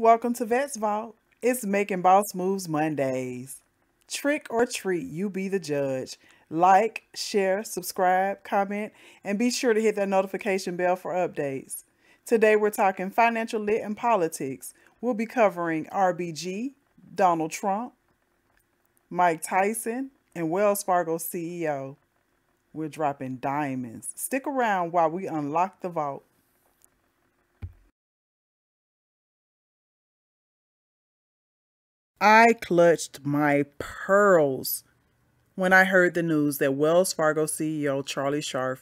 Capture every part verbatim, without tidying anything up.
Welcome to Vet's Vault. It's Making Boss Moves Mondays. Trick or treat, you be the judge. Like, share, subscribe, comment, and be sure to hit that notification bell for updates. Today we're talking financial lit and politics. We'll be covering R B G, Donald Trump, Mike Tyson, and Wells Fargo C E O. We're dropping diamonds. Stick around while we unlock the vault. I clutched my pearls when I heard the news that Wells Fargo C E O Charlie Scharf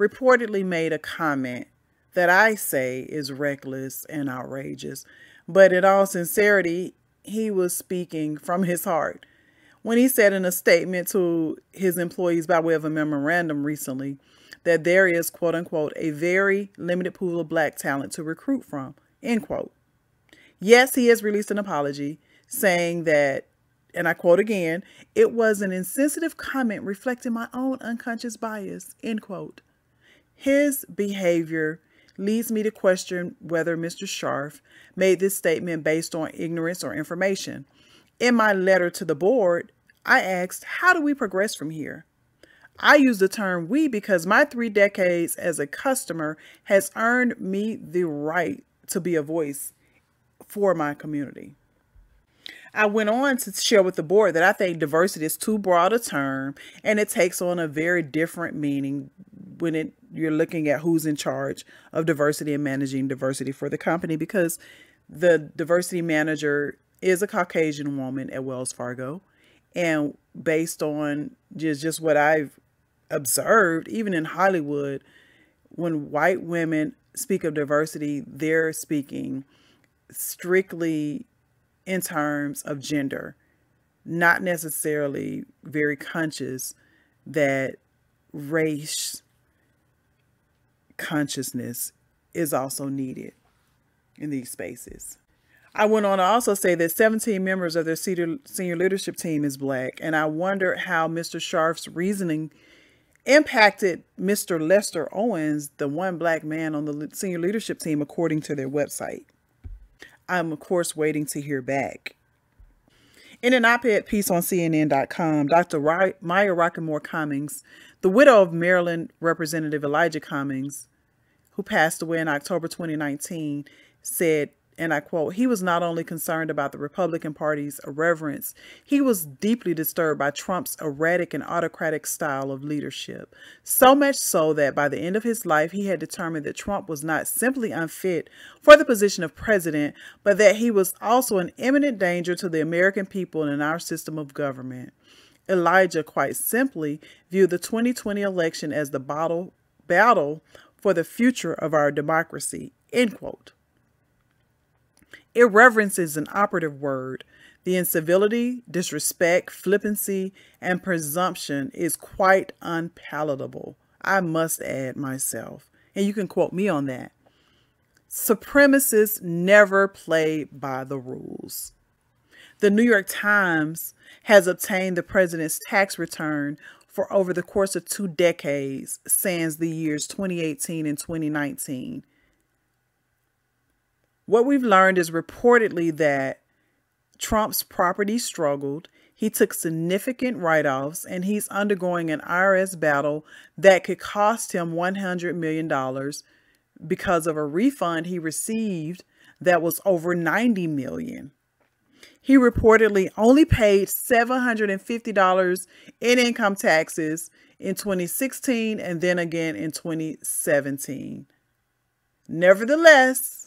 reportedly made a comment that I say is reckless and outrageous, but in all sincerity, he was speaking from his heart. When he said in a statement to his employees by way of a memorandum recently that there is, quote unquote, a very limited pool of black talent to recruit from, end quote. Yes, he has released an apology, saying that, and I quote again, it was an insensitive comment reflecting my own unconscious bias, end quote. His behavior leads me to question whether Mister Scharf made this statement based on ignorance or information. In my letter to the board, I asked, how do we progress from here? I use the term we because my three decades as a customer has earned me the right to be a voice for my community. I went on to share with the board that I think diversity is too broad a term and it takes on a very different meaning when it, you're looking at who's in charge of diversity and managing diversity for the company, because the diversity manager is a Caucasian woman at Wells Fargo. And based on just, just what I've observed, even in Hollywood, when white women speak of diversity, they're speaking strictly in terms of gender, not necessarily very conscious that race consciousness is also needed in these spaces. I went on to also say that seventeen members of their senior leadership team is black, and I wondered how Mister Scharf's reasoning impacted Mister Lester Owens, the one black man on the senior leadership team, according to their website. I'm, of course, waiting to hear back. In an op-ed piece on C N N dot com, Doctor Maya Rockeymoore Cummings, the widow of Maryland Representative Elijah Cummings, who passed away in October twenty nineteen, said, and I quote, "He was not only concerned about the Republican Party's irreverence, he was deeply disturbed by Trump's erratic and autocratic style of leadership. So much so that by the end of his life, he had determined that Trump was not simply unfit for the position of president, but that he was also an imminent danger to the American people and in our system of government. Elijah, quite simply, viewed the twenty twenty election as the battle, battle for the future of our democracy," end quote. Irreverence is an operative word. The incivility, disrespect, flippancy, and presumption is quite unpalatable, I must add myself. And you can quote me on that. Supremacists never play by the rules. The New York Times has obtained the president's tax return for over the course of two decades, sans the years twenty eighteen and twenty nineteen. What we've learned is reportedly that Trump's property struggled, he took significant write-offs, and he's undergoing an I R S battle that could cost him one hundred million dollars because of a refund he received that was over ninety million dollars. He reportedly only paid seven hundred fifty dollars in income taxes in twenty sixteen and then again in twenty seventeen. Nevertheless,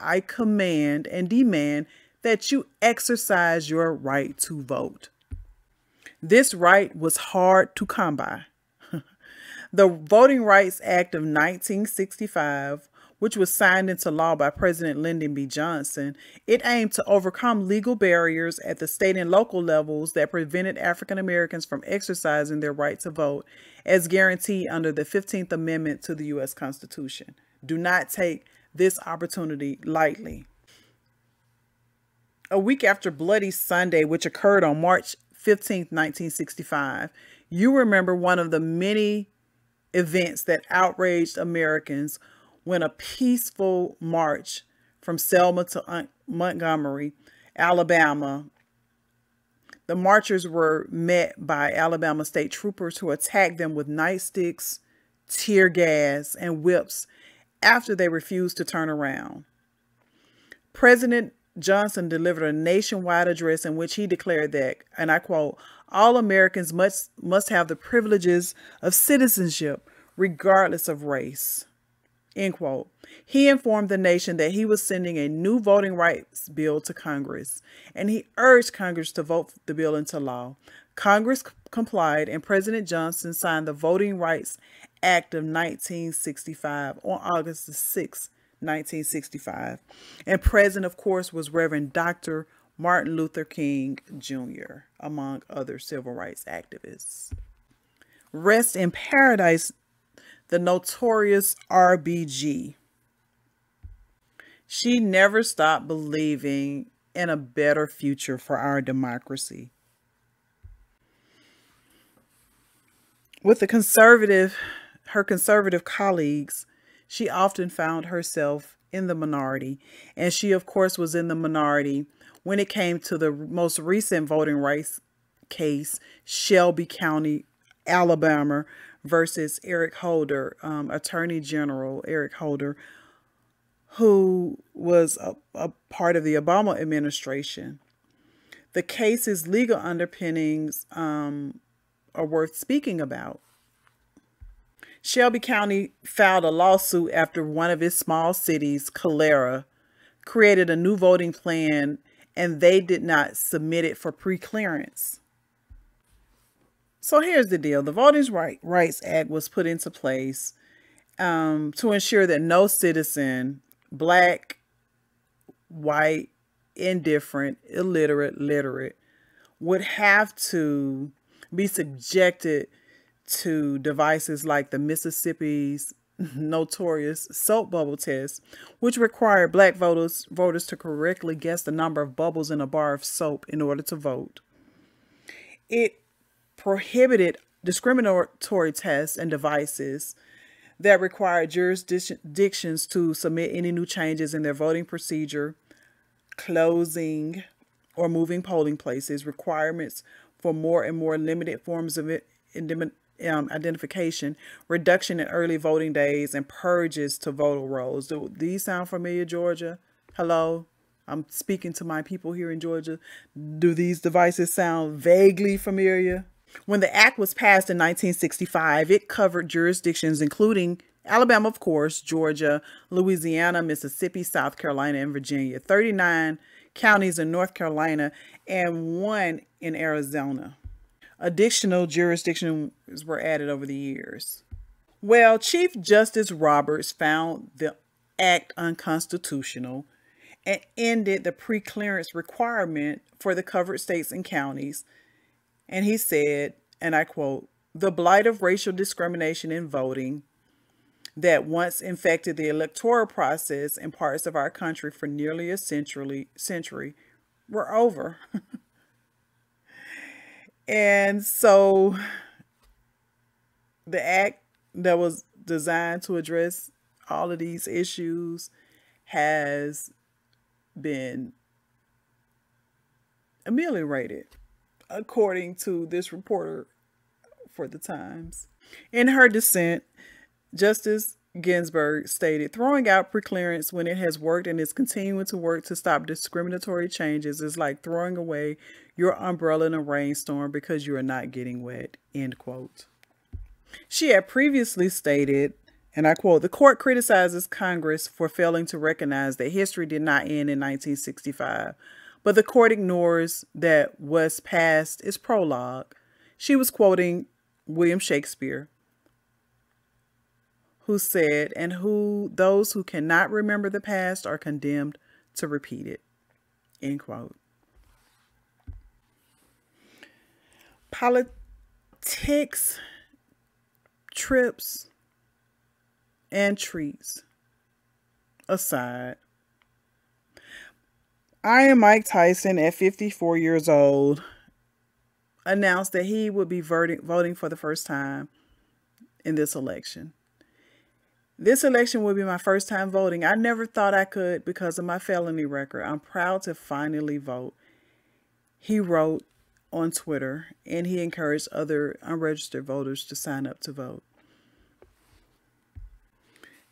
I command and demand that you exercise your right to vote. This right was hard to come by. The Voting Rights Act of nineteen sixty-five, which was signed into law by President Lyndon B. Johnson, it aimed to overcome legal barriers at the state and local levels that prevented African Americans from exercising their right to vote as guaranteed under the fifteenth Amendment to the U S Constitution. Do not take this opportunity lightly. A week after Bloody Sunday, which occurred on March fifteenth, nineteen sixty-five, you remember one of the many events that outraged Americans when a peaceful march from Selma to Montgomery, Alabama. The marchers were met by Alabama state troopers who attacked them with nightsticks, tear gas, and whips after they refused to turn around. President Johnson delivered a nationwide address in which he declared that, and I quote, "All Americans must, must have the privileges of citizenship, regardless of race," end quote. He informed the nation that he was sending a new voting rights bill to Congress, and he urged Congress to vote the bill into law. Congress complied, and President Johnson signed the Voting Rights Act of nineteen sixty-five on August the sixth, nineteen sixty-five. And present, of course, was Reverend Doctor Martin Luther King Junior, among other civil rights activists. Rest in paradise, the notorious R B G. She never stopped believing in a better future for our democracy. With the conservative, her conservative colleagues, she often found herself in the minority. And she, of course, was in the minority when it came to the most recent voting rights case, Shelby County, Alabama, versus Eric Holder, um, Attorney General Eric Holder, who was a, a part of the Obama administration. The case's legal underpinnings um, are worth speaking about. Shelby County filed a lawsuit after one of its small cities, Calera, created a new voting plan and they did not submit it for pre-clearance. So here's the deal. The Voting Rights Act was put into place um, to ensure that no citizen, black, white, indifferent, illiterate, literate, would have to be subjected to devices like the Mississippi's notorious soap bubble test, which required black voters voters to correctly guess the number of bubbles in a bar of soap in order to vote. It prohibited discriminatory tests and devices that required jurisdictions to submit any new changes in their voting procedure, closing or moving polling places, requirements for more and more limited forms of it, Um, identification, reduction in early voting days, and purges to voter rolls. Do these sound familiar, Georgia? Hello? I'm speaking to my people here in Georgia. Do these devices sound vaguely familiar? When the act was passed in nineteen sixty-five, it covered jurisdictions including Alabama, of course, Georgia, Louisiana, Mississippi, South Carolina, and Virginia, thirty-nine counties in North Carolina, and one in Arizona. Additional jurisdictions were added over the years. Well, Chief Justice Roberts found the act unconstitutional and ended the pre-clearance requirement for the covered states and counties. And he said, and I quote, "The blight of racial discrimination in voting that once infected the electoral process in parts of our country for nearly a century, century were over." And so the act that was designed to address all of these issues has been ameliorated, according to this reporter for the Times. In her dissent, Justice Ginsburg stated, "Throwing out preclearance when it has worked and is continuing to work to stop discriminatory changes is like throwing away your umbrella in a rainstorm because you are not getting wet," end quote. She had previously stated, and I quote, "The court criticizes Congress for failing to recognize that history did not end in nineteen sixty-five, but the court ignores that what's past is prologue." She was quoting William Shakespeare, who said, "And who those who cannot remember the past are condemned to repeat it," end quote. Politics, trips, and treats aside, I am Mike Tyson at fifty-four years old announced that he would be voting for the first time in this election. This election will be my first time voting. I never thought I could because of my felony record. I'm proud to finally vote. He wrote on Twitter, and he encouraged other unregistered voters to sign up to vote.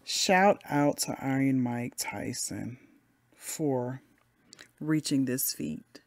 Shout out to Iron Mike Tyson for reaching this feat.